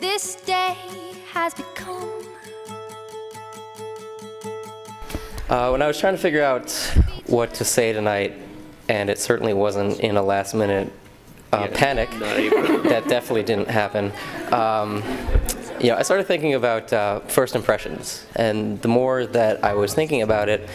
this day has become. When I was trying to figure out what to say tonight, and it certainly wasn't in a last-minute panic, that definitely didn't happen. You know, I started thinking about first impressions, and the more that I was thinking about it,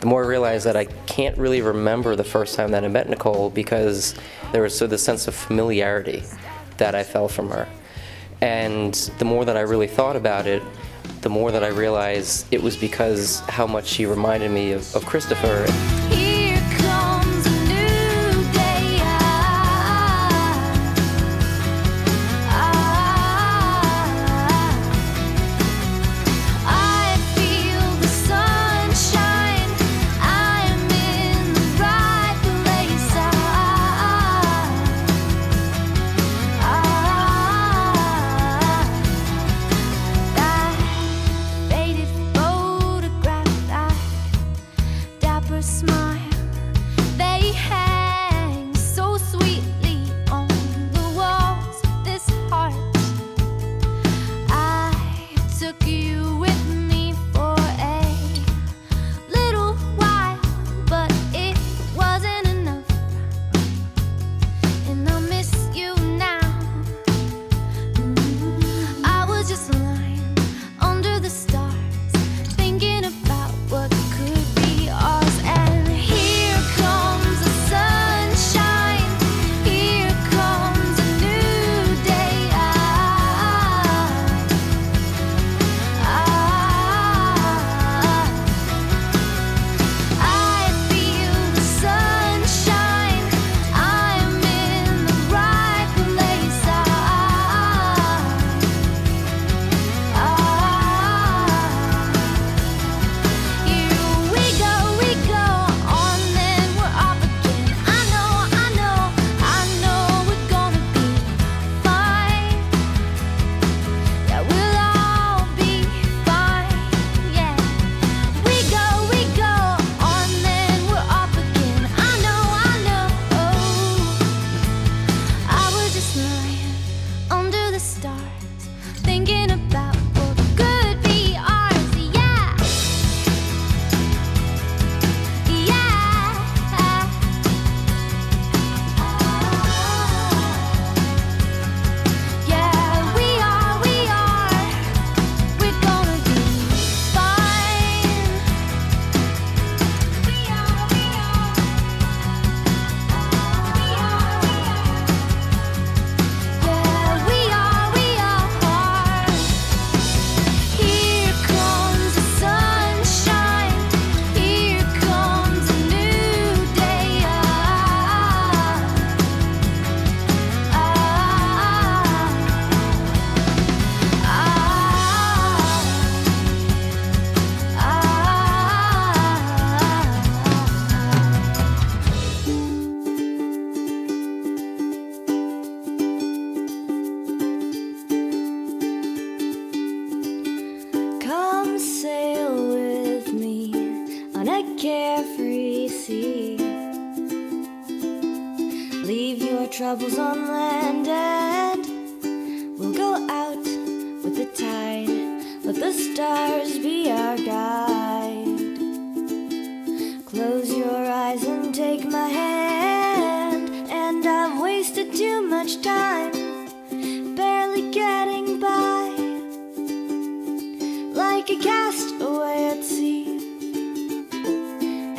the more I realized that I can't really remember the first time that I met Nicole, because there was sort of this sense of familiarity that I felt from her. And the more that I really thought about it, the more that I realized it was because how much she reminded me of Christopher. Carefree sea, leave your troubles on land and we'll go out with the tide. Let the stars be our guide. Close your eyes and take my hand, and I've wasted too much time, barely getting by, like a castaway at sea.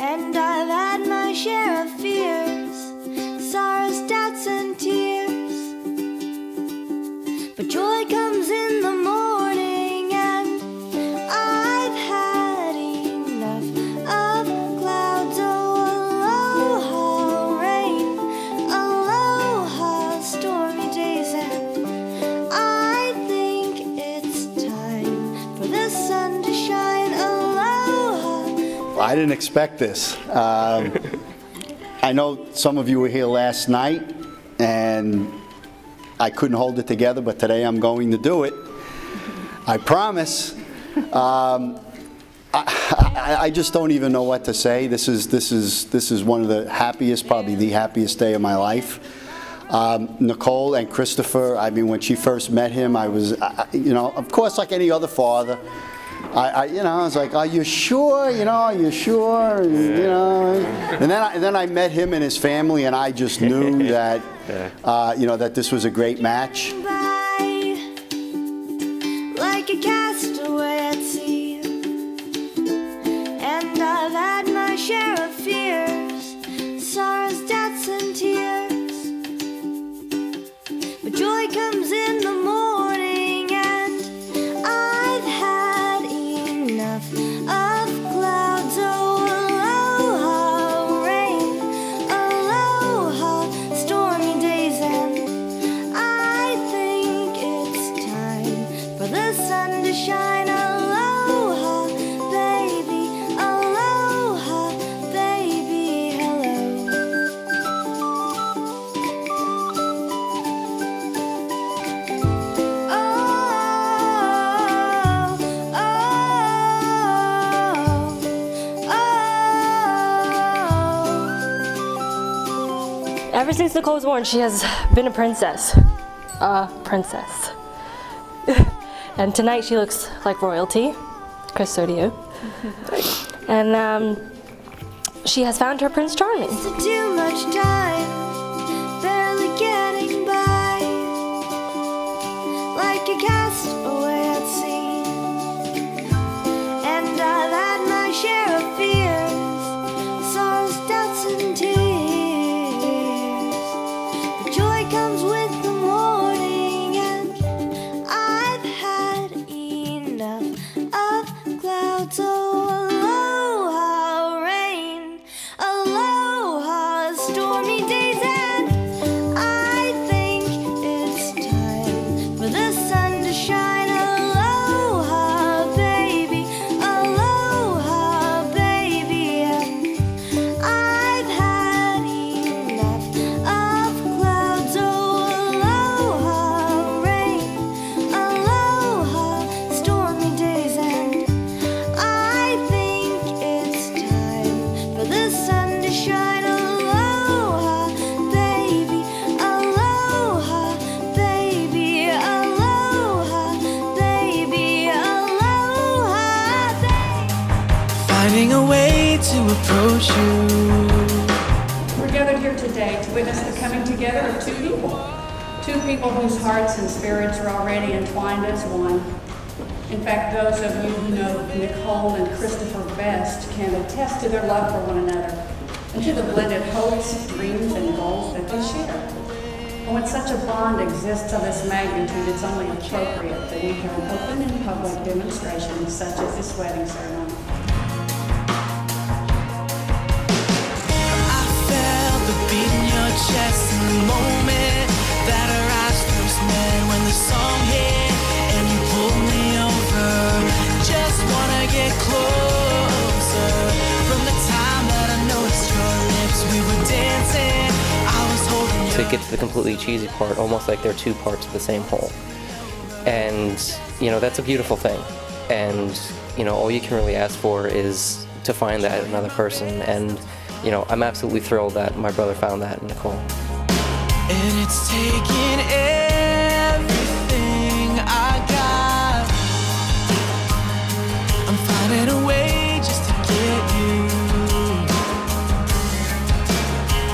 And I've had my share of fears, sorrows, doubts, and tears. But joy comes in the morning, and I've had enough of clouds. Oh, aloha rain, aloha stormy days, and I think it's time for the sun to shine. I didn't expect this. I know some of you were here last night and I couldn't hold it together, but today I'm going to do it. I promise. I just don't even know what to say. This is one of the happiest, probably the happiest day of my life. Nicole and Christopher, I mean, when she first met him, I was, you know, of course, like any other father, you know, I was like, are you sure? You know, are you sure? And, you know, and then I met him and his family, and I just knew that, you know, that this was a great match. Like a castaway at sea, and I've had my share of fears, sorrows, doubts, and tears. But joy comes in the morning, and I've had enough of clouds. Oh, aloha rain, aloha stormy days, and I think it's time for the sun to shine. Ever since Nicole was born, she has been a princess. And tonight she looks like royalty. Chris, so do you. And she has found her Prince Charming. Too much time, barely getting by, like a castaway at sea. And I've had my share of fears, sorrows, doubts, and tears. Finding a way to approach you. We're gathered here today to witness the coming together of two people whose hearts and spirits are already entwined as one. In fact, those of you who know Nicole and Christopher best can attest to their love for one another and to the blended hopes, dreams, and goals that they share. And when such a bond exists of this magnitude, it's only appropriate that we have an open and public demonstration such as this wedding ceremony. Just in the moment that our eyes first met, when the song hit and you pulled me over, just wanna get closer. From the time that I noticed your lips, we were dancing, I was holding you. To get to the completely cheesy part, almost like they're two parts of the same whole. And, you know, that's a beautiful thing. And, you know, all you can really ask for is to find that another person. And you know, I'm absolutely thrilled that my brother found that in Nicole. And it's taken everything I got. I'm finding a way just to get you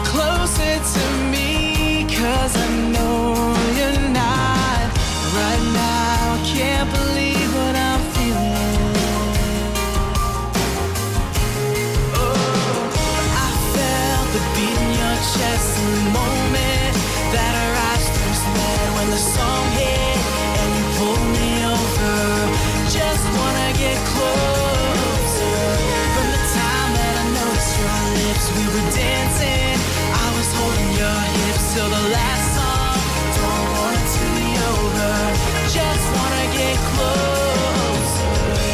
closer to me, 'cause I know you're not. Right now, I can't believe what I'm feeling. Just in the moment that our eyes first met, when the song hit and you pulled me over, just wanna get closer. From the time that I noticed your lips, we were dancing, I was holding your hips till the last song. Don't want it to be over, just wanna get closer. Do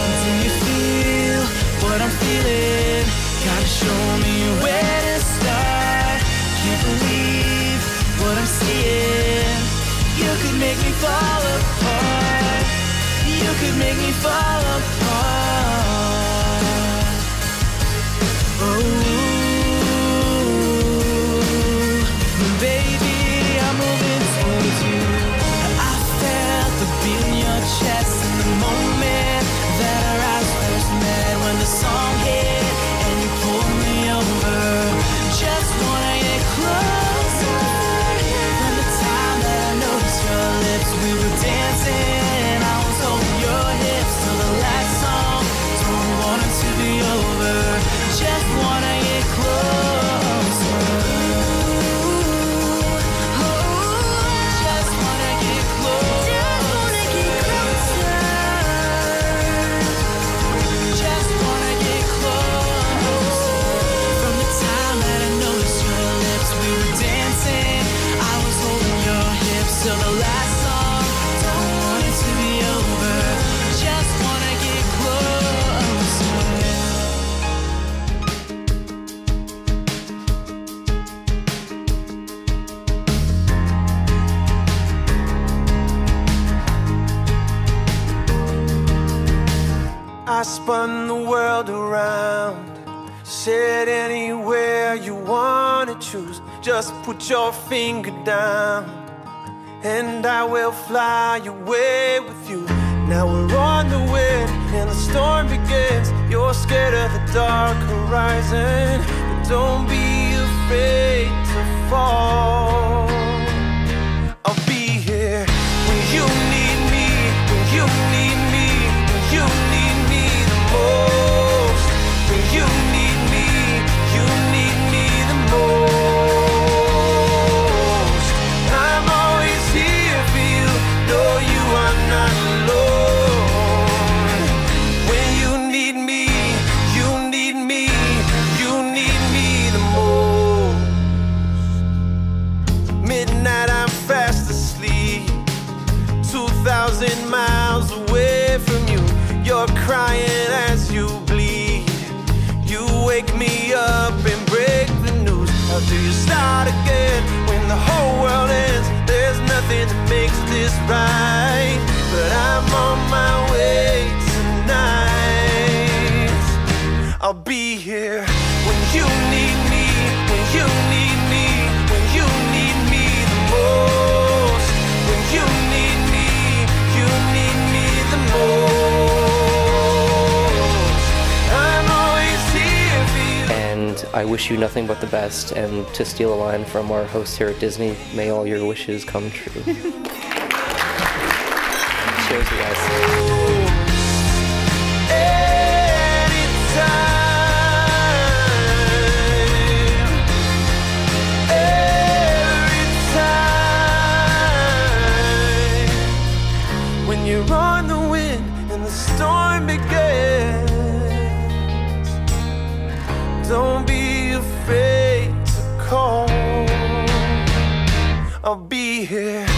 you feel what I'm feeling? Gotta show me where to start. Believe what I'm seeing. You could make me fall apart. You could make me fall apart. Oh, baby, I'm spun the world around. Said anywhere you want to choose, just put your finger down, and I will fly away with you. Now we're on the wind and the storm begins. You're scared of the dark horizon, but don't be afraid to fall. I'll be here when you need me, when you need me, when you need me the most. When you need me, you need me the most. I'm always here for you, though you are not alone. When you need me, you need me, you need me the most. Midnight, I'm fast asleep, 2,000 miles away from you. You're crying as you bleed. You wake me up and break the news. How do you start again when the whole world ends? There's nothing that makes this right, but I'm on my way tonight. I'll be here when you need me, when you need me, when you need me the most. When you need me, you need me the most. I'm always here for you. And I wish you nothing but the best, and to steal a line from our host here at Disney, may all your wishes come true. Cheers, you guys. You're on the wind and the storm begins. Don't be afraid to call. I'll be here.